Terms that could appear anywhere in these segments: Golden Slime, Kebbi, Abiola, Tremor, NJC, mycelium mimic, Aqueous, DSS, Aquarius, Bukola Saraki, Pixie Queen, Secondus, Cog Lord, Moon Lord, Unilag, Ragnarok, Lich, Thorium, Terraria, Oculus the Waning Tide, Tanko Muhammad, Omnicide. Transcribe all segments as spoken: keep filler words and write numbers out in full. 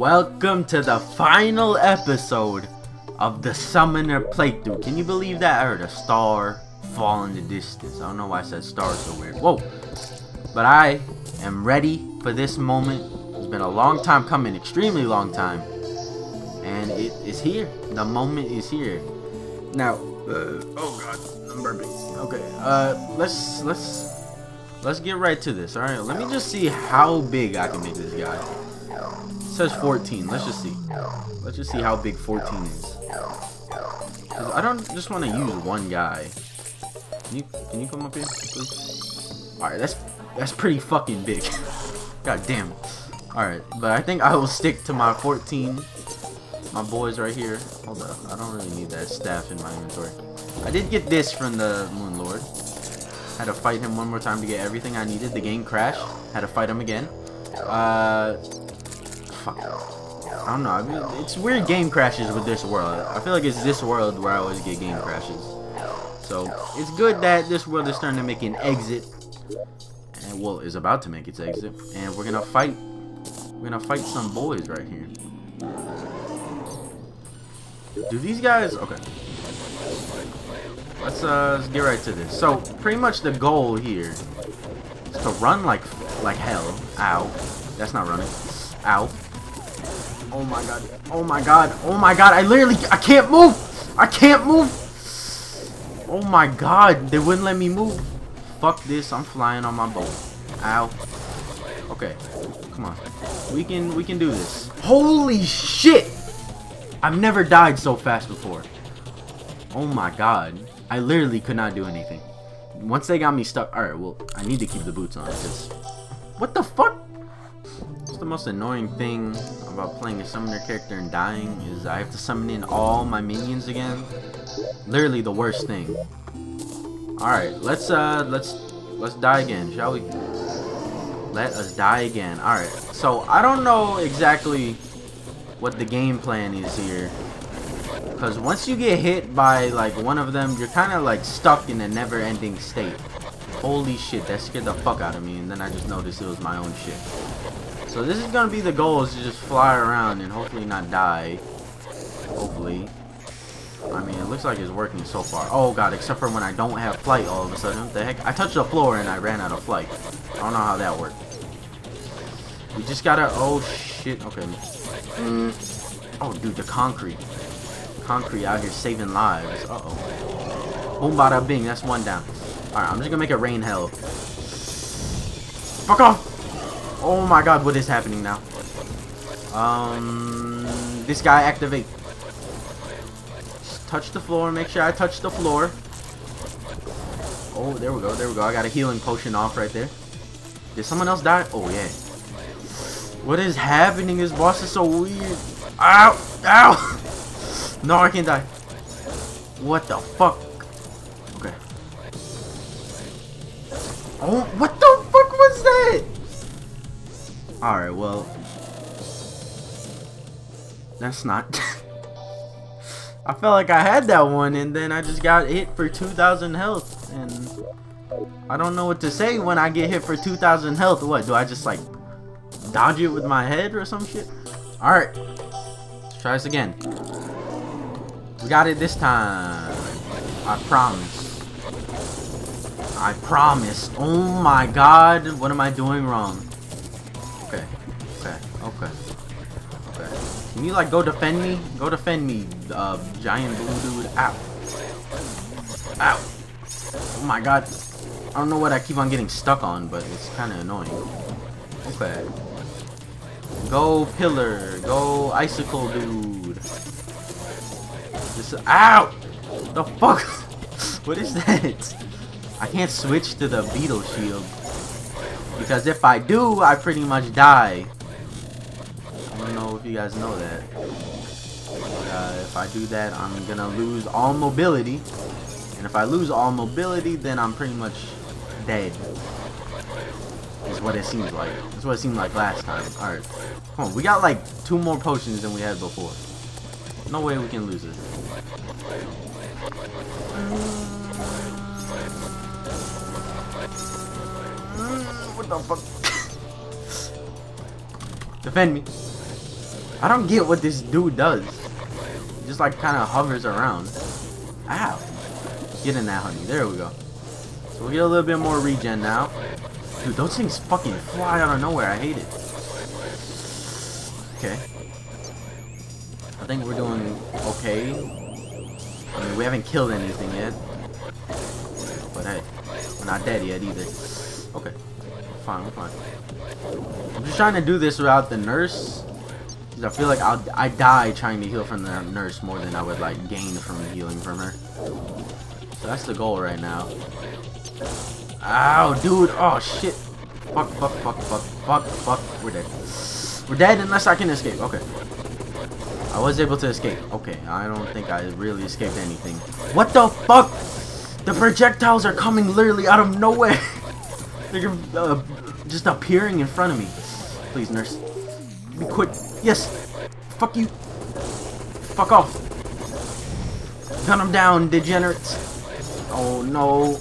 Welcome to the final episode of the Summoner playthrough. Can you believe that? I heard a star fall in the distance. I don't know why I said star so weird. Whoa. But I am ready for this moment. It's been a long time coming, extremely long time. And it is here. The moment is here. Now, uh, oh god, I'm burping. Okay, uh, let's, let's, let's get right to this, alright? Let me just see how big I can make this guy. Says fourteen. Let's just see. Let's just see how big fourteen is. Cause I don't just want to use one guy. Can you can you come up here, please? All right, that's that's pretty fucking big. God damn. All right, but I think I will stick to my fourteen. My boys right here. Hold up. I don't really need that staff in my inventory. I did get this from the Moon Lord. Had to fight him one more time to get everything I needed. The game crashed. Had to fight him again. Uh. Fuck. I don't know. I mean, it's weird game crashes with this world. I feel like it's this world where I always get game crashes. So it's good that this world is starting to make an exit, and well, is about to make its exit, and we're gonna fight. We're gonna fight some boys right here. Do these guys? Okay. Let's uh let's get right to this. So pretty much the goal here is to run like like hell. Ow. That's not running. Ow. Oh my god, oh my god, oh my god, I literally, I can't move, I can't move, oh my god, they wouldn't let me move, fuck this, I'm flying on my boat, ow, okay, come on, we can, we can do this, holy shit, I've never died so fast before, oh my god, I literally could not do anything, once they got me stuck, alright, well, I need to keep the boots on, because, what the fuck? The most annoying thing about playing a summoner character and dying is I have to summon in all my minions again. Literally the worst thing. Alright, let's uh let's let's die again, shall we? Let us die again. Alright, so I don't know exactly what the game plan is here, because once you get hit by like one of them, you're kind of like stuck in a never-ending state. Holy shit, that scared the fuck out of me, and then I just noticed it was my own shit. So this is going to be the goal, is to just fly around and hopefully not die. Hopefully. I mean, it looks like it's working so far. Oh god, except for when I don't have flight all of a sudden. What the heck? I touched the floor and I ran out of flight. I don't know how that worked. We just gotta... Oh shit. Okay. Mm. Oh dude, the concrete. Concrete out here saving lives. Uh-oh. Boom bada bing. That's one down. Alright, I'm just gonna make it rain hell. Fuck off! Oh my god, what is happening now? Um, this guy activate. Just touch the floor, make sure I touch the floor. Oh, there we go, there we go. I got a healing potion off right there. Did someone else die? Oh yeah. What is happening? This boss is so weird. Ow! Ow! No, I can't die. What the fuck? Okay. Oh, what the fuck was that? Alright, well, that's not, I felt like I had that one and then I just got hit for two thousand health, and I don't know what to say when I get hit for two thousand health. What, do I just like dodge it with my head or some shit? Alright, let's try this again. We got it this time, I promise, I promise. Oh my god, what am I doing wrong? Okay, okay, okay, okay. Can you like go defend me? Go defend me, uh, giant blue dude. Ow. Ow. Oh my god. I don't know what I keep on getting stuck on, but it's kind of annoying. Okay. Go pillar. Go icicle dude. This is- Ow! The fuck? What is that? I can't switch to the beetle shield, because if I do, I pretty much die. I don't know if you guys know that. But, uh, if I do that, I'm gonna lose all mobility. And if I lose all mobility, then I'm pretty much dead. Is what it seems like. That's what it seemed like last time. Alright. Come on, we got like two more potions than we had before. No way we can lose this. What the fuck? Defend me. I don't get what this dude does. He just like kind of hovers around. Ow. Get in that, honey. There we go. So we'll get a little bit more regen now. Dude, those things fucking fly out of nowhere. I hate it. Okay. I think we're doing okay. I mean, we haven't killed anything yet. But hey, we're not dead yet either. Okay. We're fine, we're fine. I'm just trying to do this without the nurse. I feel like I'll, I die trying to heal from the nurse more than I would like gain from healing from her. So that's the goal right now. Ow, dude. Oh, shit. Fuck, fuck, fuck, fuck, fuck, fuck. We're dead. We're dead unless I can escape. Okay. I was able to escape. Okay, I don't think I really escaped anything. What the fuck? The projectiles are coming literally out of nowhere. They're uh, just appearing in front of me. Please, nurse. Be quick. Yes! Fuck you! Fuck off! Gun them down, degenerates! Oh no!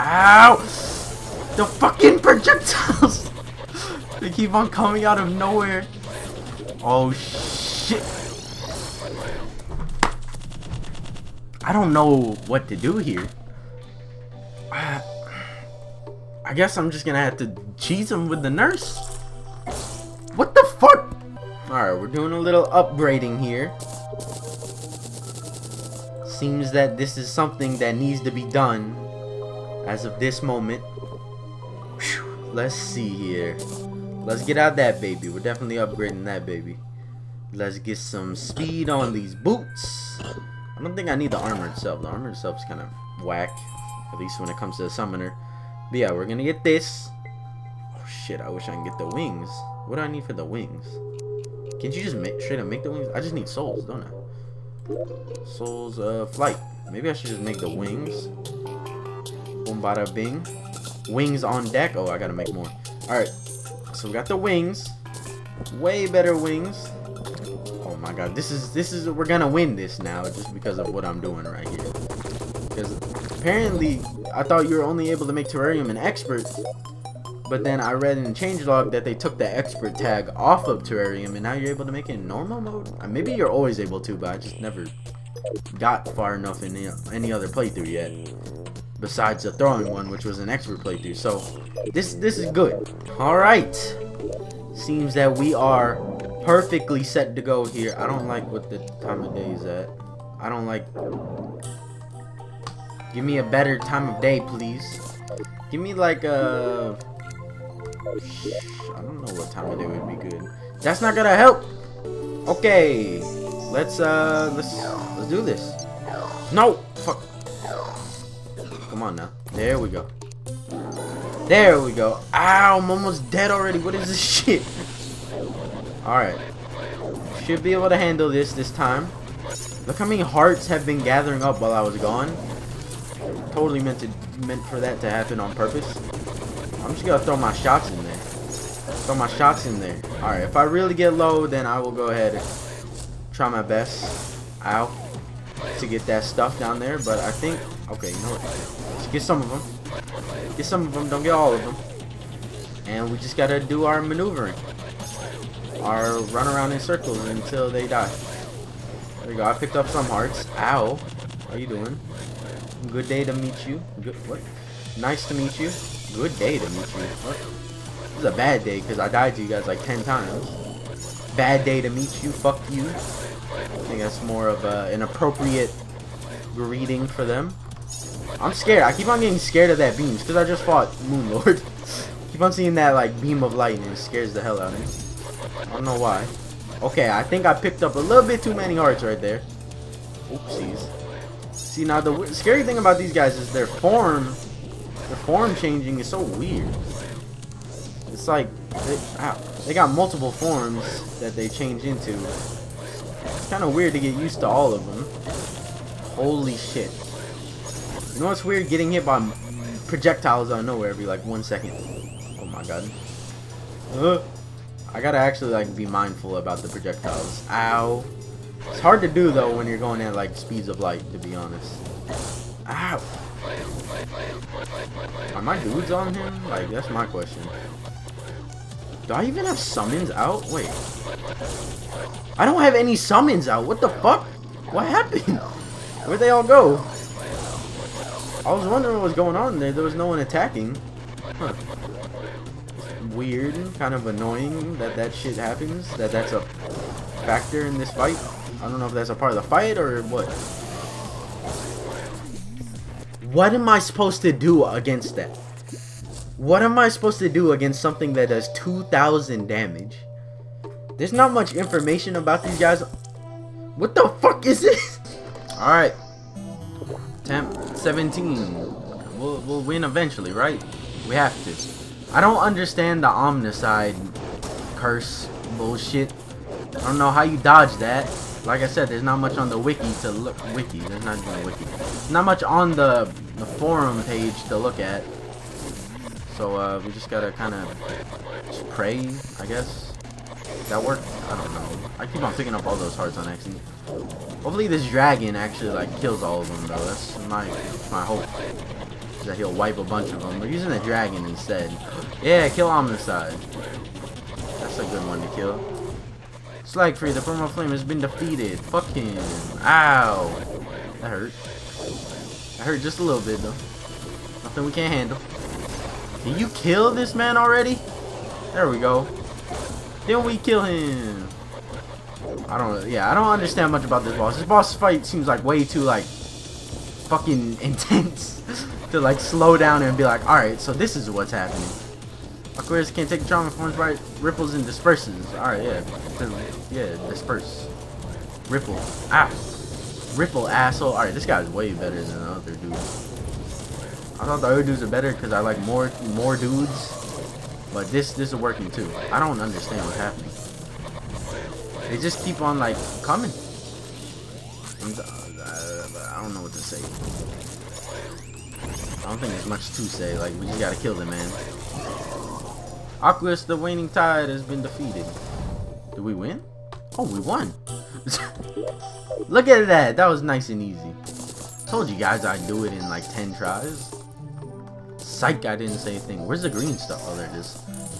Ow! The fucking projectiles! They keep on coming out of nowhere! Oh shit! I don't know what to do here. I guess I'm just gonna have to cheese them with the nurse. What the fuck? Alright, we're doing a little upgrading here. Seems that this is something that needs to be done as of this moment. Whew. Let's see here. Let's get out that baby. We're definitely upgrading that baby. Let's get some speed on these boots. I don't think I need the armor itself. The armor itself is kind of whack, at least when it comes to the summoner. But yeah, we're gonna get this. Oh shit, I wish I can get the wings. What do I need for the wings? Can't you just make, straight up make the wings? I just need souls, don't I? Souls, uh, flight. Maybe I should just make the wings. Boom, bada, bing. Wings on deck. Oh, I gotta make more. Alright, so we got the wings. Way better wings. Oh my god, this is, this is, we're gonna win this now just because of what I'm doing right here. Because apparently, I thought you were only able to make Terrarium an expert. But then I read in the changelog that they took the expert tag off of Terrarium and now you're able to make it in normal mode? Maybe you're always able to, but I just never got far enough in any other playthrough yet. Besides the throwing one, which was an expert playthrough. So, this this is good. Alright. Seems that we are perfectly set to go here. I don't like what the time of day is at. I don't like... Give me a better time of day, please. Give me like a... I don't know what time of day would be good. That's not gonna help. Okay, let's uh, let's let's do this. No, fuck. Come on now. There we go. There we go. Ow, I'm almost dead already. What is this shit? All right, should be able to handle this this time. Look how many hearts have been gathering up while I was gone. Totally meant to meant for that to happen on purpose. I'm just gonna throw my shots in there. Throw my shots in there. Alright, if I really get low, then I will go ahead and try my best out to get that stuff down there. But I think, okay, you know what? Let's get some of them. Get some of them. Don't get all of them. And we just gotta do our maneuvering. Our run around in circles until they die. There we go. I picked up some hearts. Ow. How you doing? Good day to meet you. Good. What? Nice to meet you. Good day to meet you. What? This is a bad day because I died to you guys like ten times. Bad day to meet you. Fuck you. I think that's more of a, an appropriate greeting for them. I'm scared. I keep on getting scared of that beam because I just fought Moon Lord. Keep on seeing that like beam of light and it scares the hell out of me. I don't know why. Okay, I think I picked up a little bit too many hearts right there. Oopsies. See, now the scary thing about these guys is their form... The form changing is so weird. It's like they, ow, they got multiple forms that they change into. It's kind of weird to get used to all of them. Holy shit! You know what's weird? Getting hit by projectiles out of nowhere every like one second. Oh my god! Uh, I gotta actually like be mindful about the projectiles. Ow! It's hard to do though when you're going at like speeds of light. To be honest. Ow! Are my dudes on him? Like, that's my question. Do I even have summons out? Wait. I don't have any summons out. What the fuck? What happened? Where'd they all go? I was wondering what was going on there. There was no one attacking. Huh. Weird. Kind of annoying that that shit happens. That that's a factor in this fight. I don't know if that's a part of the fight or what. What am I supposed to do against that? What am I supposed to do against something that does two thousand damage? There's not much information about these guys. What the fuck is this? Alright. Temp seventeen. We'll, we'll win eventually, right? We have to. I don't understand the Omnicide curse bullshit. I don't know how you dodge that. Like I said, there's not much on the wiki to look. Wiki, there's not on the wiki. Not much on the, the forum page to look at. So uh, we just gotta kind of pray, I guess. Does that work? I don't know. I keep on picking up all those hearts on accident. Hopefully this dragon actually like kills all of them though. That's my my hope. Is that he'll wipe a bunch of them. We're using the dragon instead. Yeah, kill Omnicide. That's a good one to kill. Slag free, the Thermal Flame has been defeated. Fucking ow. That hurt. That hurt just a little bit though. Nothing we can't handle. Can you kill this man already? There we go. Then we kill him. I don't yeah, I don't understand much about this boss. This boss fight seems like way too like fucking intense to like slow down and be like, alright, so this is what's happening. Aquarius can't take the trauma formed by ripples and disperses. Alright, yeah. Yeah, disperse. Ripple. Ah! Ripple, asshole. Alright, this guy's way better than the other dude. I thought the other dudes are better because I like more more dudes. But this this is working too. I don't understand what's happening. They just keep on like coming. I'm I don't know what to say. I don't think there's much to say. Like, we just gotta kill them, man. Oculus the Waning Tide has been defeated. Did we win? Oh, we won. Look at that. That was nice and easy. Told you guys I'd do it in like ten tries. Psych, I didn't say a thing. Where's the green stuff? Oh, there it is.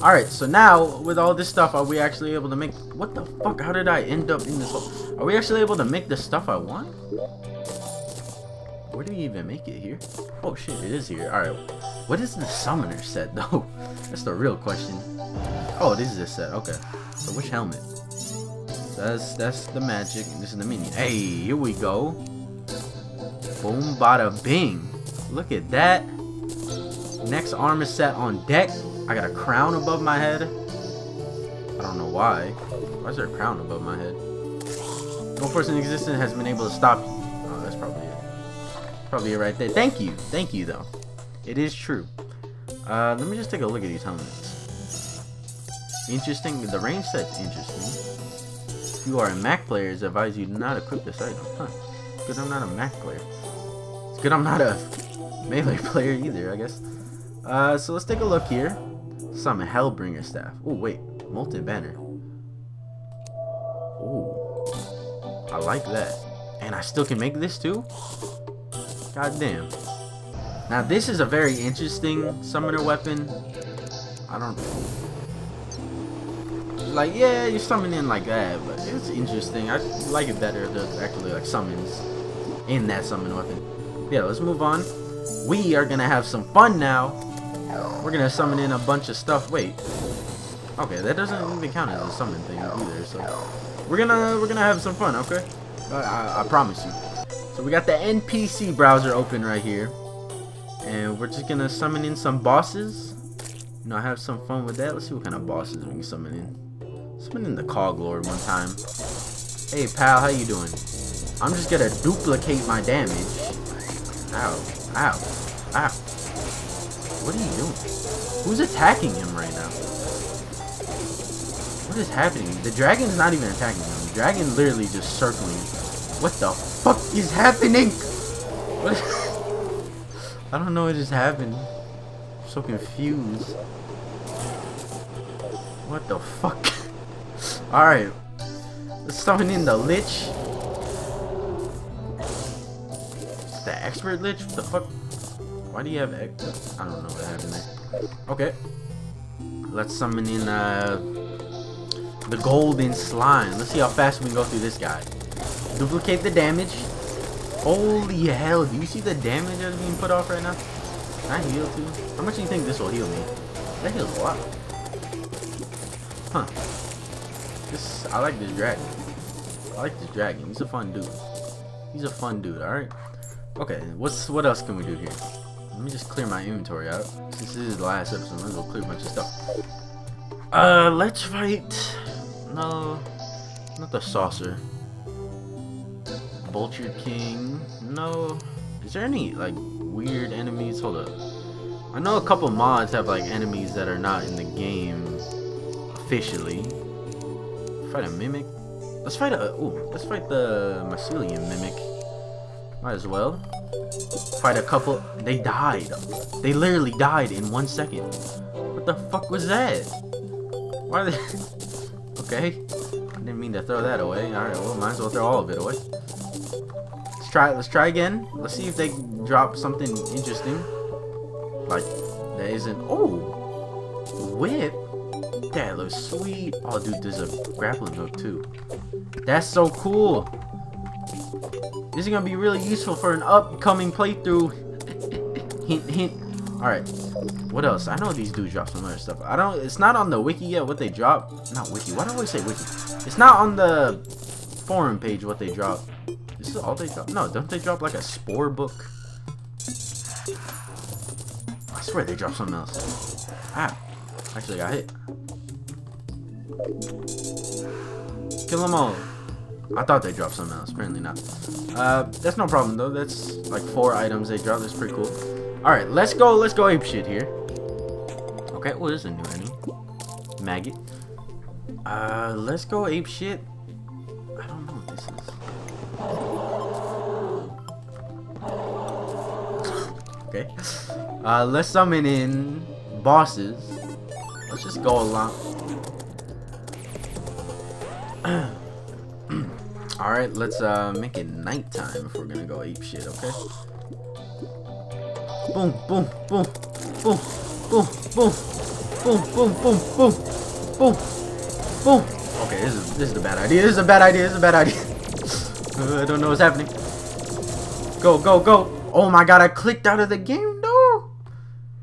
Alright, so now with all this stuff, are we actually able to make... What the fuck? How did I end up in this hole? Are we actually able to make the stuff I want? Where do you even make it here? Oh shit, it is here. Alright. What is the summoner set though? That's the real question. Oh, this is a set. Okay. So which helmet? That's that's the magic. This is the minion. Hey, here we go. Boom bada bing. Look at that. Next armor set on deck. I got a crown above my head. I don't know why. Why is there a crown above my head? No force in existence has been able to stop you. Oh, that's probably it. Probably right there. Thank you. Thank you, though. It is true. Uh, let me just take a look at these helmets. Interesting. The range set's interesting. If you are a Mac player, it's advised you not equip this item. Huh. It's good I'm not a Mac player. It's good I'm not a melee player either, I guess. Uh, so let's take a look here. Summon Hellbringer Staff. Oh, wait. Molten Banner. Oh. I like that. And I still can make this, too? God damn. Now this is a very interesting summoner weapon. I don't know. Like, yeah, you're summoning like that, but it's interesting. I like it better if there's actually like summons in that summon weapon. Yeah, let's move on. We are gonna have some fun now. We're gonna summon in a bunch of stuff. Wait. Okay, that doesn't even count as a summon thing either, so we're gonna we're gonna have some fun, okay? I, I, I promise you. So we got the N P C browser open right here, and we're just gonna summon in some bosses. You know, have some fun with that. Let's see what kind of bosses we can summon in. Summon in the Cog Lord one time. Hey pal, how you doing? I'm just gonna duplicate my damage. Ow, ow, ow. What are you doing? Who's attacking him right now? What is happening? The dragon's not even attacking him. The dragon literally just circling him. What the fuck is happening? What? I don't know what just happened. I'm so confused. What the fuck? Alright. Let's summon in the Lich. The expert Lich? What the fuck? Why do you have expert? I don't know what happened there. Okay. let's summon in uh, the Golden Slime. Let's see how fast we can go through this guy. Duplicate the damage. Holy hell, do you see the damage that's being put off right now? Can I heal too? How much do you think this will heal me? That heals a lot. Huh. This, I like this dragon. I like this dragon. He's a fun dude. He's a fun dude, alright? Okay, what's what else can we do here? Let me just clear my inventory out. Since this is the last episode, I'm gonna clear a bunch of stuff. Uh, let's fight... No... Not the saucer. Vulture King... No... Is there any, like, weird enemies? Hold up. I know a couple mods have, like, enemies that are not in the game officially. Fight a mimic? Let's fight a... Ooh, let's fight the mycelium mimic. Might as well. Fight a couple... They died. They literally died in one second. What the fuck was that? Why are they... Okay. I didn't mean to throw that away. Alright, well, might as well throw all of it away. Let's try Let's try again. Let's see if they drop something interesting. Like, that isn't... Oh! Whip? That looks sweet. Oh, dude, there's a grappling hook, too. That's so cool. This is gonna be really useful for an upcoming playthrough. Hint, hint. Alright, what else? I know these dudes drop some other stuff. I don't, it's not on the wiki yet what they drop. Not wiki, why do I always say wiki? It's not on the forum page what they drop. This is all they drop. No, don't they drop like a spore book? I swear they drop something else. Ah, actually got hit. Kill them all. I thought they dropped something else, apparently not. Uh, that's no problem though, that's like four items they dropped, that's pretty cool. Alright, let's go, let's go apeshit here. Okay, well there's a new enemy. Maggot. Uh, let's go apeshit. I don't know what this is. Okay. Uh, let's summon in bosses. Let's just go along. Alright, let's uh, make it nighttime if we're gonna go ape shit, okay? Boom, boom, boom, boom, boom, boom, boom, boom, boom, boom, boom, boom. Okay, this is this is a bad idea. This is a bad idea. This is a bad idea. I don't know what's happening. Go, go, go! Oh my God, I clicked out of the game. No,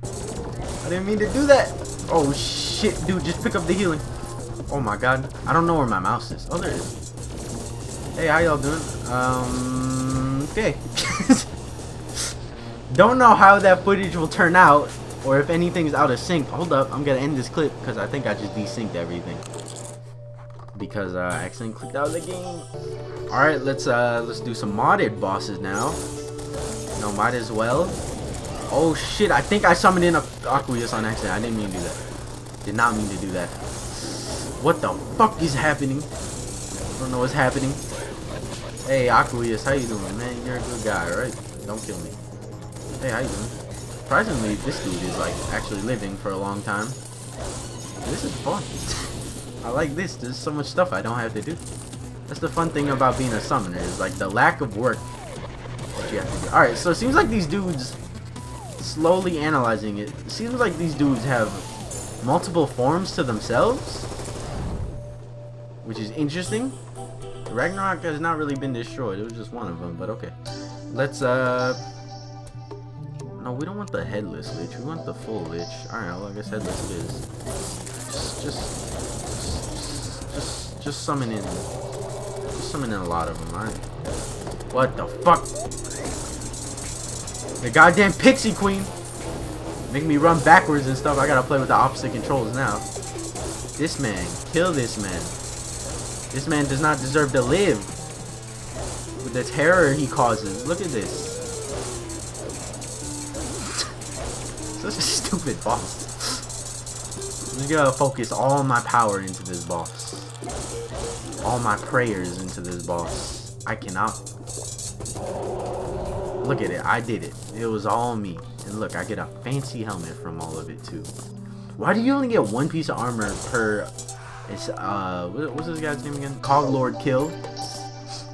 I didn't mean to do that. Oh shit, dude, just pick up the healing. Oh my God, I don't know where my mouse is. Oh, there it is. Hey, how y'all doing? Um, okay. Don't know how that footage will turn out, or if anything's out of sync. Hold up, I'm gonna end this clip because I think I just desynced everything because uh, I accidentally clicked out of the game. All right, let's uh, let's do some modded bosses now. No, might as well. Oh shit! I think I summoned in a Aqueous on accident. I didn't mean to do that. Did not mean to do that. What the fuck is happening? I don't know what's happening. Hey, Aqueous, how you doing, man? You're a good guy, right? Don't kill me. Hey, how you doing? Surprisingly, this dude is, like, actually living for a long time. This is fun. I like this. There's so much stuff I don't have to do. That's the fun thing about being a summoner, is, like, the lack of work that you have to do. Alright, so it seems like these dudes, slowly analyzing it, it seems like these dudes have multiple forms to themselves, which is interesting. Ragnarok has not really been destroyed. It was just one of them, but okay. Let's, uh... No, we don't want the headless Lich. We want the full Lich. Alright, well, I guess headless Lich. Just, just... Just... Just summon in... Just summon in a lot of them, alright? What the fuck? The goddamn Pixie Queen! Make me run backwards and stuff. I gotta play with the opposite controls now. This man. Kill this man. This man does not deserve to live with the terror he causes. Look at this. Such a stupid boss. I'm gonna focus all my power into this boss. All my prayers into this boss. I cannot. Look at it. I did it. It was all me. And look, I get a fancy helmet from all of it too. Why do you only get one piece of armor per... It's, uh, what's this guy's name again? Cog Lord killed.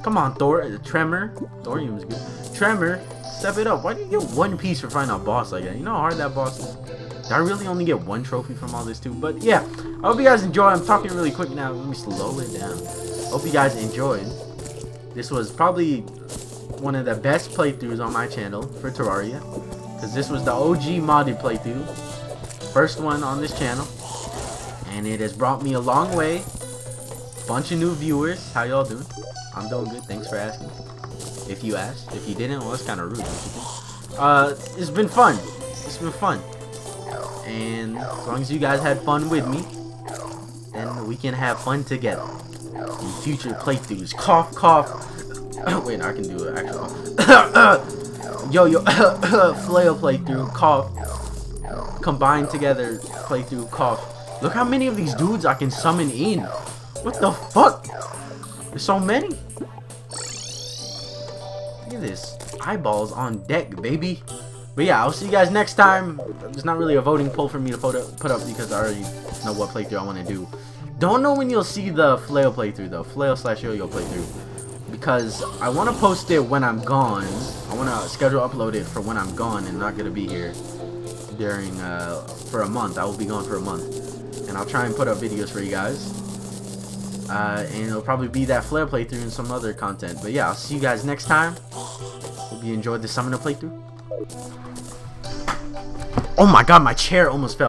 Come on, Thor. Tremor. Thorium is good. Tremor, step it up. Why do you get one piece for fighting a boss like that? You know how hard that boss is? Did I really only get one trophy from all this too? But yeah, I hope you guys enjoy. I'm talking really quick now. Let me slow it down. Hope you guys enjoyed. This was probably one of the best playthroughs on my channel for Terraria, because this was the O G modded playthrough, first one on this channel, and it has brought me a long way. Bunch of new viewers. How y'all doing? I'm doing good. Thanks for asking. If you asked, if you didn't, well, that's kind of rude. Uh, it's been fun. It's been fun. And as long as you guys had fun with me, then we can have fun together in future playthroughs. Cough, cough. Wait, I can do an actual cough. Yo, yo, flail playthrough, cough. Combined together, playthrough, cough. Look how many of these dudes I can summon in. What the fuck? There's so many. Look at this. Eyeballs on deck, baby. But yeah, I'll see you guys next time. There's not really a voting poll for me to put up, put up because I already know what playthrough I want to do. Don't know when you'll see the flail playthrough though. Flail slash yo-yo playthrough. Because I want to post it when I'm gone. I want to schedule upload it for when I'm gone and not going to be here during, uh, for a month. I will be gone for a month. And I'll try and put up videos for you guys. Uh, and it'll probably be that flare playthrough and some other content. But yeah, I'll see you guys next time. Hope you enjoyed the summoner playthrough. Oh my god, my chair almost fell.